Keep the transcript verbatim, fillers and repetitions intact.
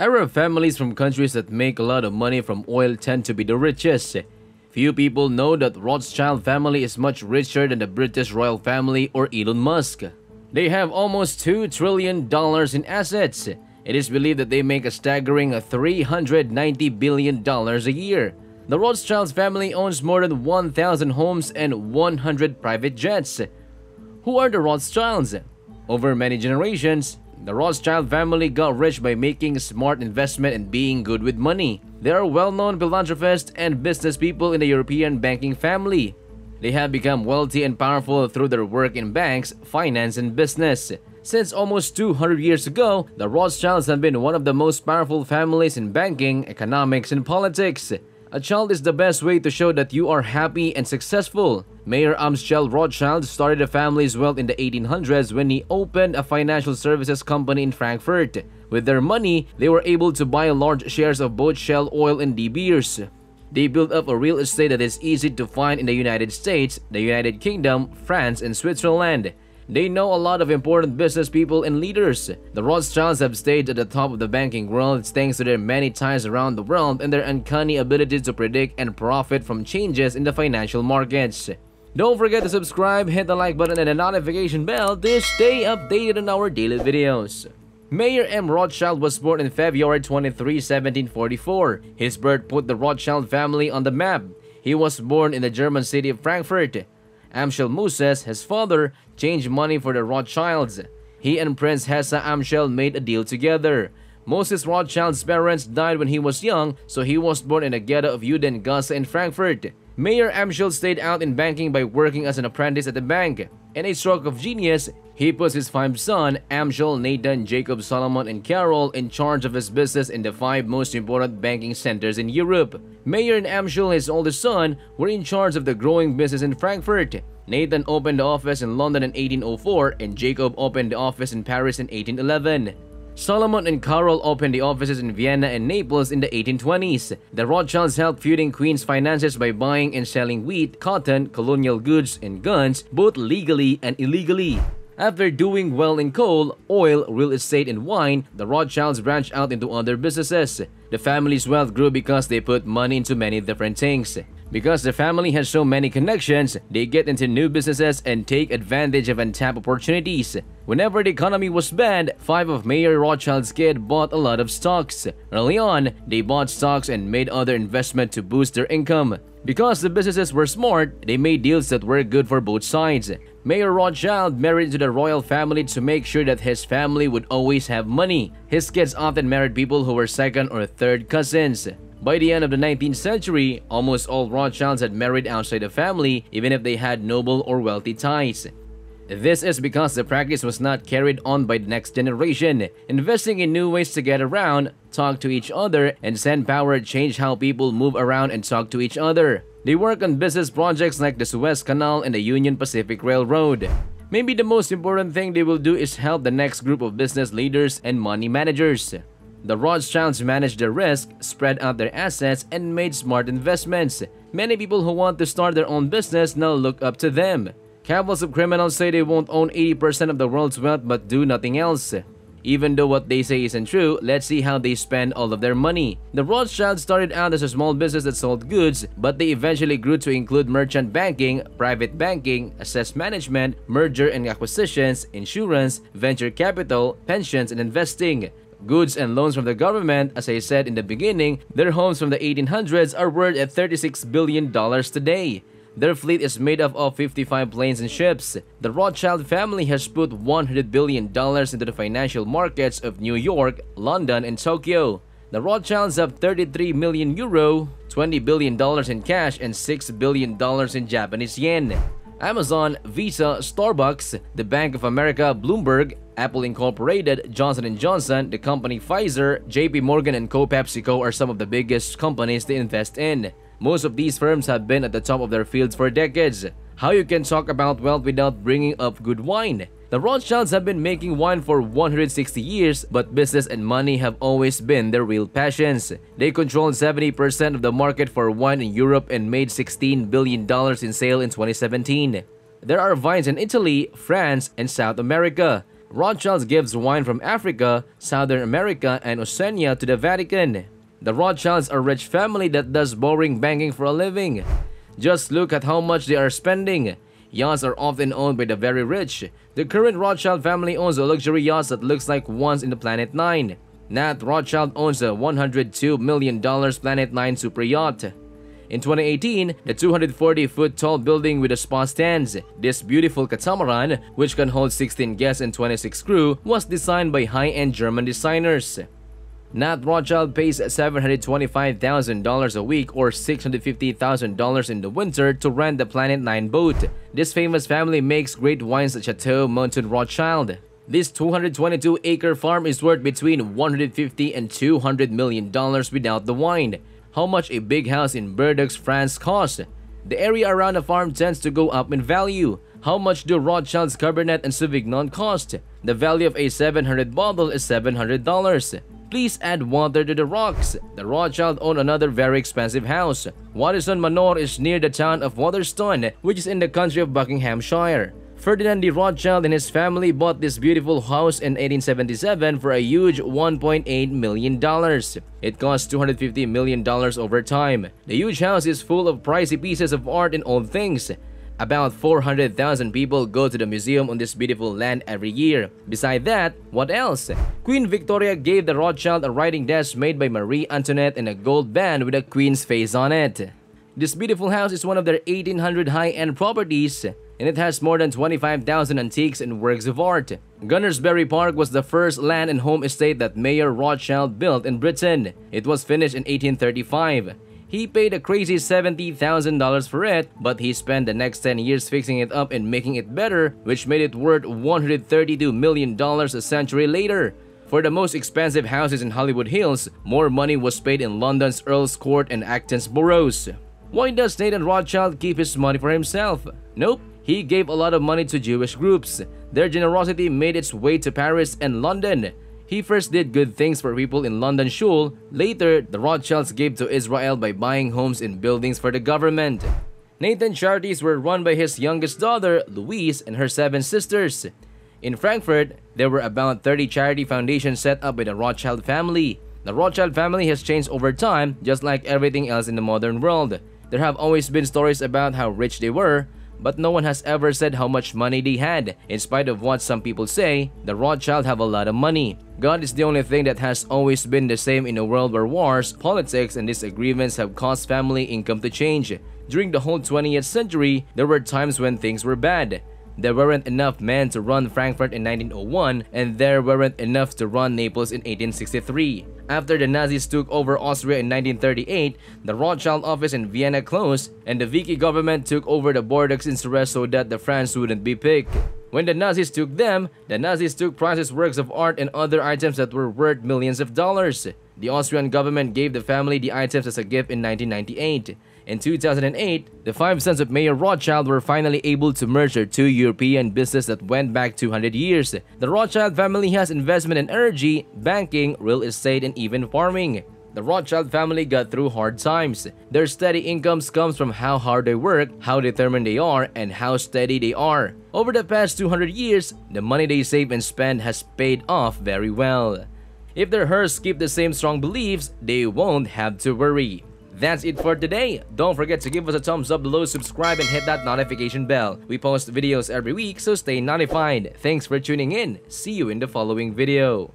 Arab families from countries that make a lot of money from oil tend to be the richest. Few people know that the Rothschild family is much richer than the British royal family or Elon Musk. They have almost two trillion dollars in assets. It is believed that they make a staggering three hundred ninety billion dollars a year. The Rothschild family owns more than one thousand homes and one hundred private jets. Who are the Rothschilds? Over many generations, the Rothschild family got rich by making smart investment and being good with money. They are well-known philanthropists and business people in the European banking family. They have become wealthy and powerful through their work in banks, finance, and business. Since almost two hundred years ago, the Rothschilds have been one of the most powerful families in banking, economics, and politics. A child is the best way to show that you are happy and successful. Mayer Amschel Rothschild started the family's wealth in the eighteen hundreds when he opened a financial services company in Frankfurt. With their money, they were able to buy large shares of both Shell Oil and De Beers. They built up a real estate that is easy to find in the United States, the United Kingdom, France, and Switzerland. They know a lot of important business people and leaders. The Rothschilds have stayed at the top of the banking world thanks to their many ties around the world and their uncanny ability to predict and profit from changes in the financial markets. Don't forget to subscribe, hit the like button and the notification bell to stay updated on our daily videos. Mayer M. Rothschild was born on February twenty-third, seventeen forty-four. His birth put the Rothschild family on the map. He was born in the German city of Frankfurt. Amschel Moses, his father, changed money for the Rothschilds. He and Prince Hessa Amschel made a deal together. Moses Rothschild's parents died when he was young, so he was born in the ghetto of Juden Gasse in Frankfurt. Mayer Amschel stayed out in banking by working as an apprentice at the bank. In a stroke of genius, he puts his five sons, Amschel, Nathan, Jacob, Solomon, and Carol, in charge of his business in the five most important banking centers in Europe. Mayer and Amschel, his oldest son, were in charge of the growing business in Frankfurt. Nathan opened the office in London in eighteen oh four, and Jacob opened the office in Paris in eighteen eleven. Solomon and Carol opened the offices in Vienna and Naples in the eighteen twenties. The Rothschilds helped feuding Queen's finances by buying and selling wheat, cotton, colonial goods, and guns, both legally and illegally. After doing well in coal, oil, real estate, and wine, the Rothschilds branched out into other businesses. The family's wealth grew because they put money into many different things. Because the family has so many connections, they get into new businesses and take advantage of untapped opportunities. Whenever the economy was bad, five of Mayer Rothschild's kids bought a lot of stocks. Early on, they bought stocks and made other investments to boost their income. Because the businesses were smart, they made deals that were good for both sides. Mayer Rothschild married into the royal family to make sure that his family would always have money. His kids often married people who were second or third cousins. By the end of the nineteenth century, almost all Rothschilds had married outside the family, even if they had noble or wealthy ties. This is because the practice was not carried on by the next generation. Investing in new ways to get around, talk to each other, and send power changed how people move around and talk to each other. They work on business projects like the Suez Canal and the Union Pacific Railroad. Maybe the most important thing they will do is help the next group of business leaders and money managers. The Rothschilds managed their risk, spread out their assets, and made smart investments. Many people who want to start their own business now look up to them. Cabals of criminals say they won't own eighty percent of the world's wealth but do nothing else. Even though what they say isn't true, let's see how they spend all of their money. The Rothschilds started out as a small business that sold goods, but they eventually grew to include merchant banking, private banking, asset management, merger and acquisitions, insurance, venture capital, pensions, and investing. Goods and loans from the government, as I said in the beginning, their homes from the eighteen hundreds are worth at thirty-six billion dollars today. Their fleet is made up of fifty-five planes and ships. The Rothschild family has put one hundred billion dollars into the financial markets of New York, London, and Tokyo. The Rothschilds have thirty-three million euro, twenty billion dollars in cash, and six billion dollars in Japanese yen. Amazon, Visa, Starbucks, the Bank of America, Bloomberg, Apple Incorporated, Johnson and Johnson, the company Pfizer, J P Morgan and Co. PepsiCo are some of the biggest companies they invest in. Most of these firms have been at the top of their fields for decades. How you can talk about wealth without bringing up good wine? The Rothschilds have been making wine for one hundred sixty years, but business and money have always been their real passions. They controlled seventy percent of the market for wine in Europe and made sixteen billion dollars in sales in twenty seventeen. There are vines in Italy, France, and South America. Rothschild gives wine from Africa, Southern America, and Oceania to the Vatican. The Rothschilds are a rich family that does boring banking for a living. Just look at how much they are spending. Yachts are often owned by the very rich. The current Rothschild family owns a luxury yacht that looks like ones in the Planet Nine. Nat Rothschild owns a one hundred two million dollar Planet Nine super yacht. In twenty eighteen, the two hundred forty foot tall building with a spa stands. This beautiful catamaran, which can hold sixteen guests and twenty-six crew, was designed by high-end German designers. Nat Rothschild pays seven hundred twenty-five thousand dollars a week or six hundred fifty thousand dollars in the winter to rent the Planet Nine boat. This famous family makes great wines at Château Mouton Rothschild. This two hundred twenty-two acre farm is worth between one hundred fifty and two hundred million dollars without the wine. How much a big house in Bordeaux, France costs? The area around the farm tends to go up in value. How much do Rothschild's Cabernet and Sauvignon cost? The value of a seven hundred bottle is seven hundred dollars. Please add water to the rocks. The Rothschild own another very expensive house. Waddesdon Manor is near the town of Waddesdon, which is in the country of Buckinghamshire. Ferdinand de Rothschild and his family bought this beautiful house in eighteen seventy-seven for a huge one point eight million dollars. It cost two hundred fifty million dollars over time. The huge house is full of pricey pieces of art and old things. About four hundred thousand people go to the museum on this beautiful land every year. Besides that, what else? Queen Victoria gave the Rothschild a writing desk made by Marie Antoinette and a gold band with a queen's face on it. This beautiful house is one of their eighteen hundred high-end properties, and it has more than twenty-five thousand antiques and works of art. Gunnersbury Park was the first land and home estate that Mayer Rothschild built in Britain. It was finished in eighteen thirty-five. He paid a crazy seventy thousand dollars for it, but he spent the next ten years fixing it up and making it better, which made it worth one hundred thirty-two million dollars a century later. For the most expensive houses in Hollywood Hills, more money was paid in London's Earl's Court and Acton's boroughs. Why does Nathan Rothschild keep his money for himself? Nope, he gave a lot of money to Jewish groups. Their generosity made its way to Paris and London. He first did good things for people in London Shool. Later, the Rothschilds gave to Israel by buying homes and buildings for the government. Nathan's charities were run by his youngest daughter, Louise, and her seven sisters. In Frankfurt, there were about thirty charity foundations set up by the Rothschild family. The Rothschild family has changed over time, just like everything else in the modern world. There have always been stories about how rich they were, but no one has ever said how much money they had. In spite of what some people say, the Rothschild have a lot of money. God is the only thing that has always been the same in a world where wars, politics, and disagreements have caused family income to change. During the whole twentieth century, there were times when things were bad. There weren't enough men to run Frankfurt in nineteen oh one, and there weren't enough to run Naples in eighteen sixty-three. After the Nazis took over Austria in nineteen thirty-eight, the Rothschild office in Vienna closed, and the Vichy government took over the Bordeaux in Suez so that the France wouldn't be picked. When the Nazis took them, the Nazis took priceless works of art and other items that were worth millions of dollars. The Austrian government gave the family the items as a gift in nineteen ninety-eight. In two thousand eight, the five sons of Mayer Rothschild were finally able to merge their two European businesses that went back two hundred years. The Rothschild family has investment in energy, banking, real estate, and even farming. The Rothschild family got through hard times. Their steady incomes comes from how hard they work, how determined they are, and how steady they are. Over the past two hundred years, the money they save and spend has paid off very well. If their heirs keep the same strong beliefs, they won't have to worry. That's it for today. Don't forget to give us a thumbs up below, subscribe, and hit that notification bell. We post videos every week, so stay notified. Thanks for tuning in. See you in the following video.